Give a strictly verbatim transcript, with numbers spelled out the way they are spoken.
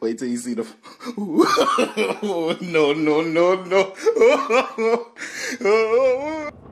Wait till you see the. No, no, no, no.